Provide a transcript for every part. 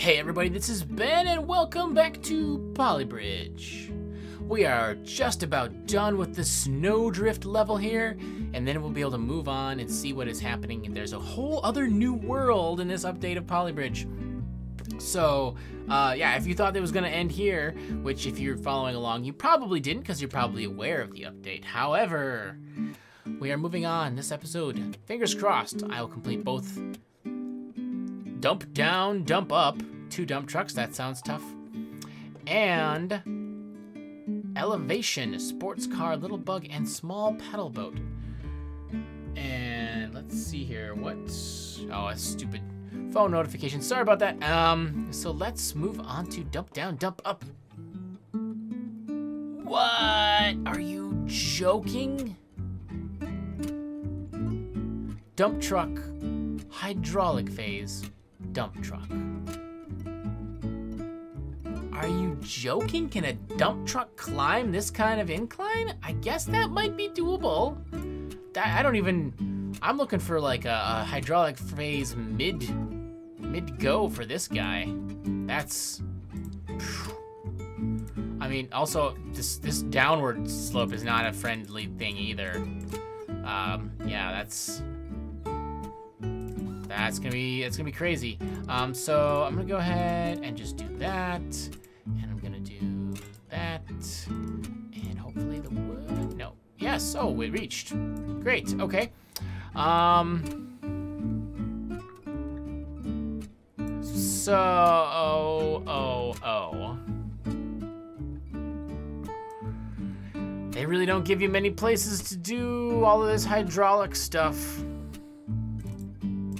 Hey everybody, this is Ben and welcome back to Poly Bridge. We are just about done with the snowdrift level here, and then we'll be able to move on and see what is happening. And there's a whole other new world in this update of Poly Bridge. So, yeah, if you thought it was going to end here, which if you're following along, you probably didn't because you're probably aware of the update. However, we are moving on this episode. Fingers crossed, I'll complete both dump down, dump up, 2 dump trucks, that sounds tough, and elevation, sports car, little bug, and small paddle boat. And let's see here. What? Oh, a stupid phone notification. Sorry about that. So let's move on to dump down, dump up. What? Are you joking? Dump truck, hydraulic phase, dump truck. Are you joking? Can a dump truck climb this kind of incline? I guess that might be doable. I don't even, I'm looking for like a hydraulic phase mid-go for this guy. That's, I mean, also this downward slope is not a friendly thing either. Yeah, that's gonna be crazy. So I'm gonna go ahead and just do that. And I'm gonna do that, and hopefully the wood, no. Yes, oh, it reached. Great, okay. So, They really don't give you many places to do all of this hydraulic stuff. I'm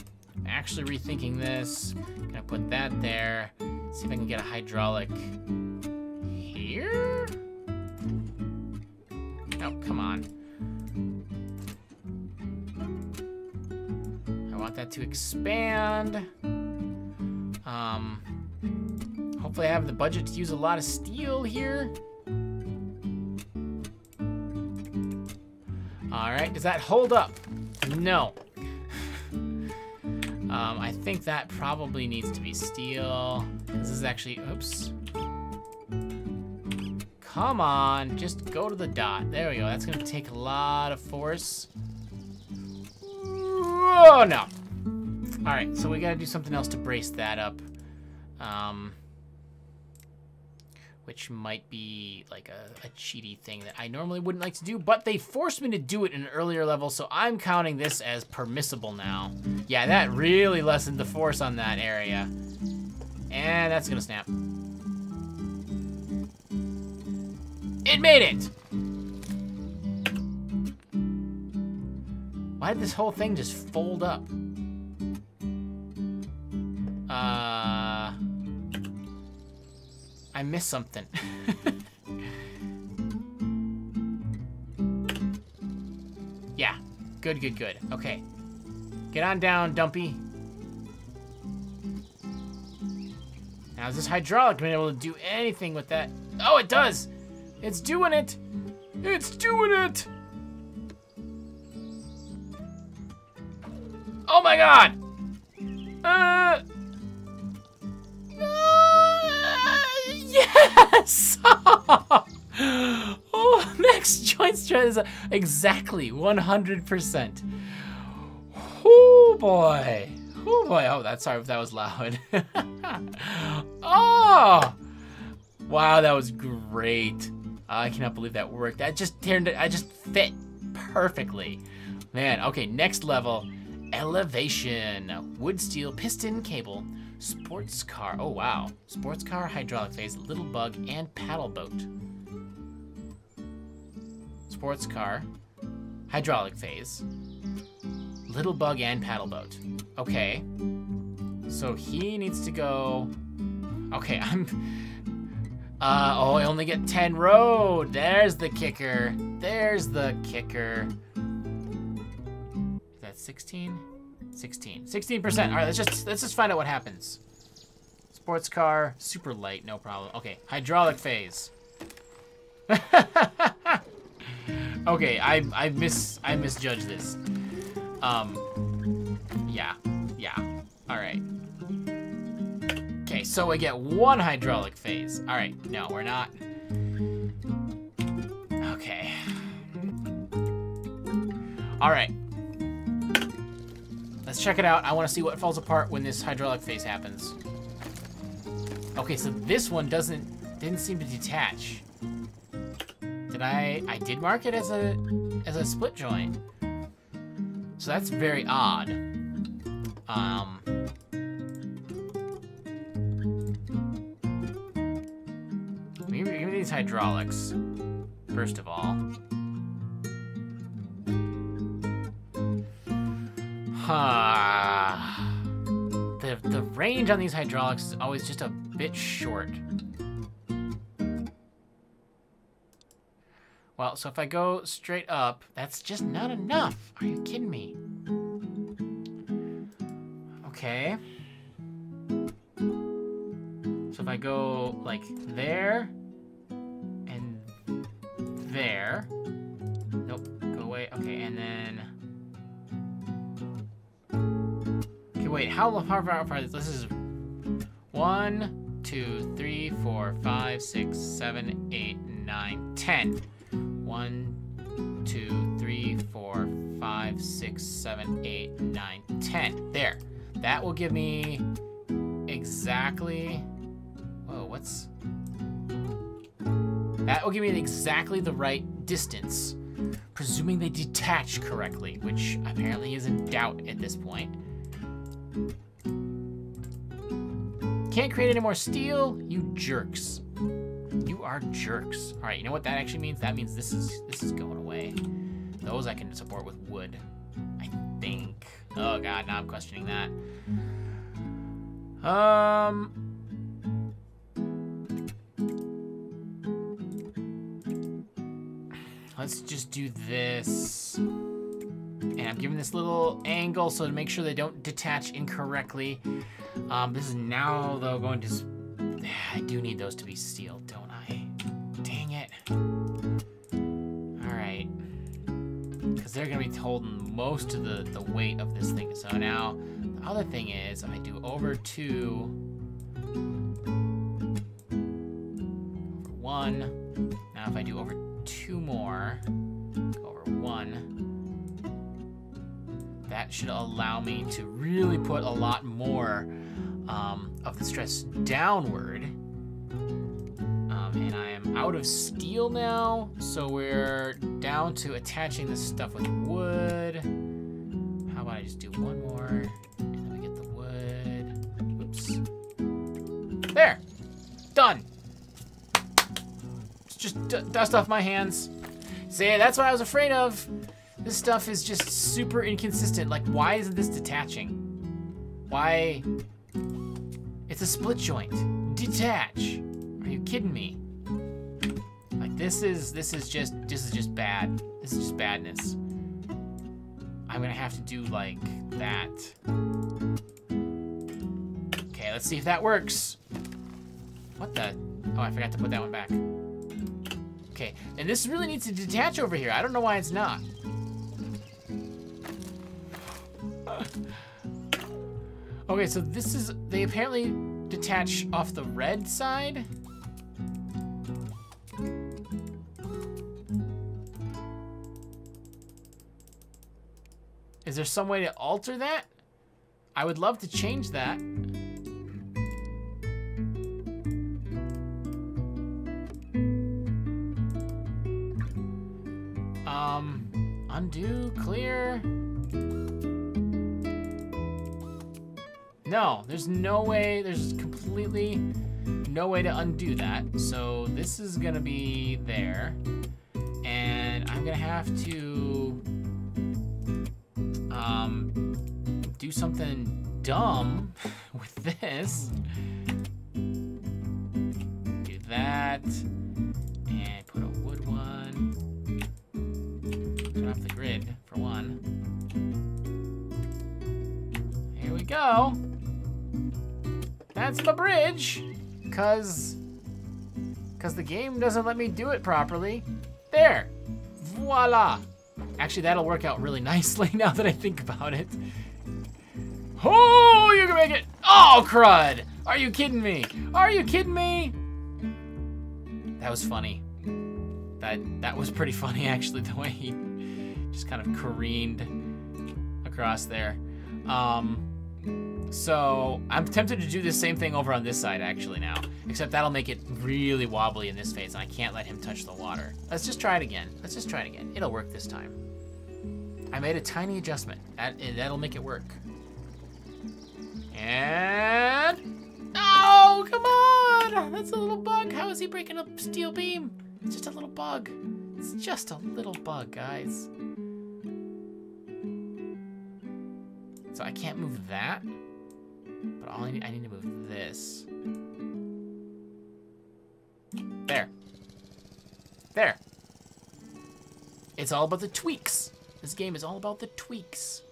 actually rethinking this. I'm gonna put that there. See if I can get a hydraulic here? Oh, come on. I want that to expand. Hopefully I have the budget to use a lot of steel here. All right, does that hold up? No. I think that probably needs to be steel. This is actually, oops. Come on, just go to the dot. There we go, that's gonna take a lot of force. Oh no. All right, so we gotta do something else to brace that up. Which might be like a cheaty thing that I normally wouldn't like to do, but they forced me to do it in an earlier level, so I'm counting this as permissible now. Yeah, that really lessened the force on that area. And that's gonna snap. It made it! Why did this whole thing just fold up? I missed something. Yeah, good. Okay, get on down, Dumpy. Now is this hydraulic being able to do anything with that? Oh, it does! It's doing it! It's doing it! Oh my god! Yes! Oh, max joint strength is exactly 100%. Oh boy. Oh boy. Oh, that's, sorry if that was loud. Oh! Wow, that was great. I cannot believe that worked. That just turned it, I just fit perfectly. Man, okay, next level. Elevation. Wood, steel, piston, cable, sports car. Oh, wow. Sports car, hydraulic phase, little bug, and paddle boat. Sports car, hydraulic phase, little bug, and paddle boat. Okay. So he needs to go... Okay, I'm... oh, I only get 10 road. There's the kicker. There's the kicker. That's 16? 16. 16%. All right, let's just find out what happens. Sports car, super light, no problem. Okay, hydraulic phase. Okay, I misjudged this. Yeah. All right. so I get one hydraulic phase. All right, no, we're not. Okay. All right. Let's check it out. I want to see what falls apart when this hydraulic phase happens. Okay, so this one didn't seem to detach. Did I did mark it as a split joint. So that's very odd. Give me these hydraulics, first of all. The range on these hydraulics is always just a bit short. Well, so if I go straight up, that's just not enough. Are you kidding me? Okay. So if I go like there and there. Nope, go away. Okay, and then. Wait, how far apart is this? This is 1, 2, 3, 4, 5, 6, 7, 8, 9, 10. 1, 2, 3, 4, 5, 6, 7, 8, 9, 10. There. That will give me exactly. Whoa, what's. That will give me exactly the right distance, presuming they detach correctly, which apparently is in doubt at this point. Can't create any more steel, you jerks. You are jerks. All right, you know what that actually means? That means this is going away. Those I can support with wood, I think. Oh God, now I'm questioning that. Let's just do this. And I'm giving this little angle so to make sure they don't detach incorrectly. This is now, though, going to... I do need those to be sealed, don't I? Dang it. All right. Because they're going to be holding most of the weight of this thing. So now, the other thing is, I do over one. Now if I do over two more, over one. That should allow me to really put a lot more of the stress downward. And I am out of steel now, so we're down to attaching this stuff with wood. How about I just do one more, and then we get the wood. Oops. There, done. It's just dust off my hands. See, that's what I was afraid of. This stuff is just super inconsistent. Like, why isn't this detaching? Why? It's a split joint. Detach. Are you kidding me? Like, this is just bad. This is just badness. I'm gonna have to do like that. Okay, let's see if that works. What the? Oh, I forgot to put that one back. Okay, and this really needs to detach over here. I don't know why it's not. Okay, so this is, they apparently detach off the red side. Is there some way to alter that? I would love to change that. Undo, clear. No, there's no way, there's completely no way to undo that. So this is gonna be there. And I'm gonna have to do something dumb with this. Do that, and put a wood one. Turn off the grid for one. Here we go. That's my bridge, cause the game doesn't let me do it properly. There, voila. Actually, that'll work out really nicely now that I think about it. Oh, you can make it. Oh, crud. Are you kidding me? Are you kidding me? That was funny. That was pretty funny, actually, the way he just kind of careened across there. So I'm tempted to do the same thing over on this side, actually, now. Except that'll make it really wobbly in this phase, and I can't let him touch the water. Let's just try it again. Let's just try it again. It'll work this time. I made a tiny adjustment. That'll make it work. And... oh, come on! That's a little bug. How is he breaking up steel beam? It's just a little bug. It's just a little bug, guys. So I can't move that. But all I need to move this. There. There. It's all about the tweaks. This game is all about the tweaks.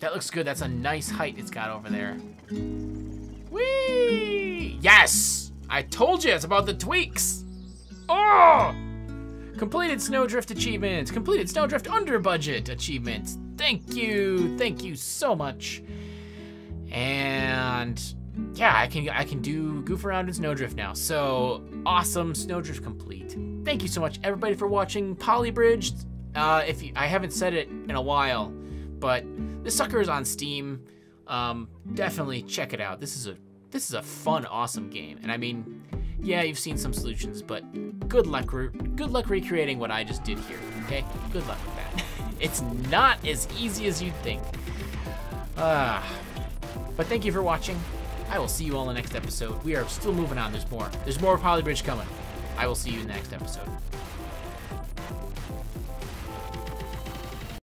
That looks good. That's a nice height it's got over there. Whee! Yes! I told you it's about the tweaks. Oh! Completed Snowdrift achievement. Completed Snowdrift under budget achievement. Thank you. Thank you so much. And yeah, I can do goof around in Snowdrift now. So awesome, Snowdrift complete. Thank you so much, everybody, for watching Poly Bridge. I haven't said it in a while, but this sucker is on Steam. Definitely check it out. This is a fun, awesome game. And I mean, yeah, you've seen some solutions, but good luck recreating what I just did here. Okay, good luck with that. It's not as easy as you'd think. But thank you for watching. I will see you all in the next episode. We are still moving on. There's more Poly Bridge coming. I will see you in the next episode.